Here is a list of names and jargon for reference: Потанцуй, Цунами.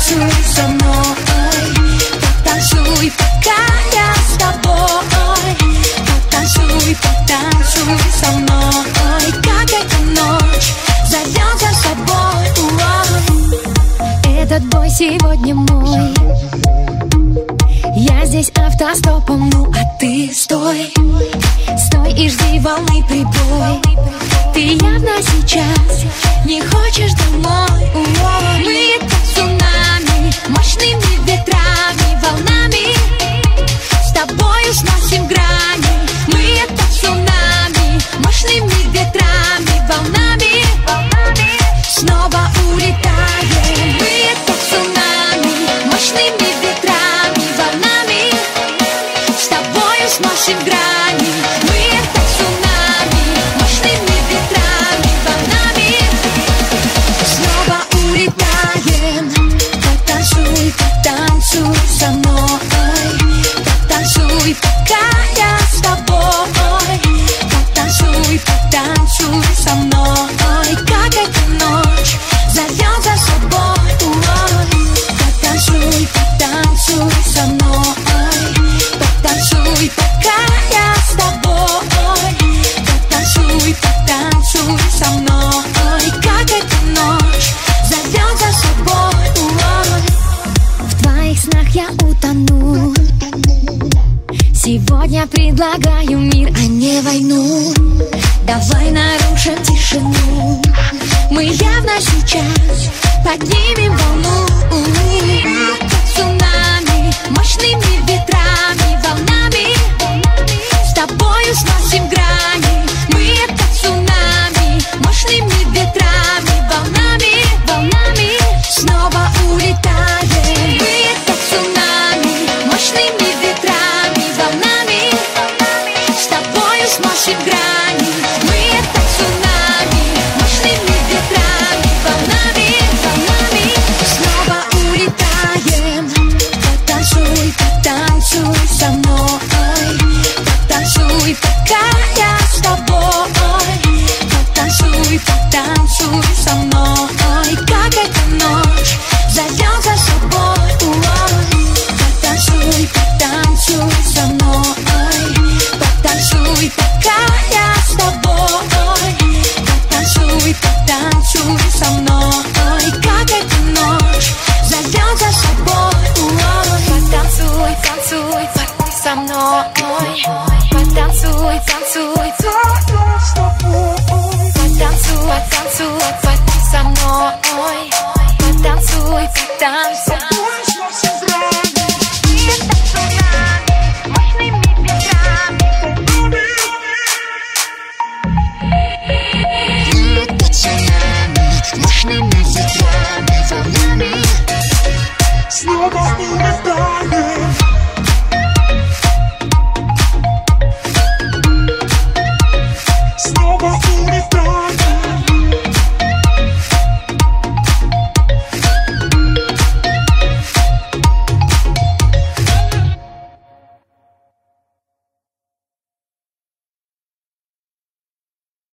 Потанцуй со мной, потанцуй, пока я с тобой. Потанцуй, потанцуй со мной, как эта ночь зовет за собой. Этот бой сегодня мой. Я здесь автостопом, ну а ты стой, стой и жди волны прибой. Ты явно сейчас не хочешь домой. Мы как цунами, мощными ветрами, волнами с тобою сносим грани. Мы как цунами, мощными ветрами, волнами снова улетаем. Мы как цунами, мощными ветрами, волнами с тобою сносим грани. Мы как цунами, мощными ветрами, волнами снова улетаем. Потанцуй, потанцуй со мной, потанцуй, пока я с тобой. Потанцуй, потанцуй со мной, как эта ночь зовет за собой. Потанцуй, потанцуй со мной, потанцуй, пока я с тобой. Потанцуй, потанцуй со мной, как эта ночь зовет за собой. В твоих снах я утону. Сегодня предлагаю мир, а не войну. Давай нарушим тишину. Мы явно сейчас поднимем волну. Мы как цунами, мощными ветрами, волнами с тобою сносим грани. Мы как цунами, мощными ветрами, волнами, снова улетаем. Мы как цунами, мощными ветрами, волнами с тобою сносим грани. Мы как цунами, мощными ветрами, волнами, снова улетаем. Потанцуй, потанцуй со мной, потанцуй, пока я с тобой. Потанцуй, потанцуй со мной, как эта ночь зовет за собой. Потанцуй, потанцуй со мной, потанцуй, пока я с тобой. Потанцуй, потанцуй со мной, как эта ночь зовет за собой. Потанцуй, танцуй, танцуй со мной. Потанцуй, танцуй, танцуй с тобой. Потанцуй, потанцуй, потанцуй со мной. Потанцуй, потанцуй.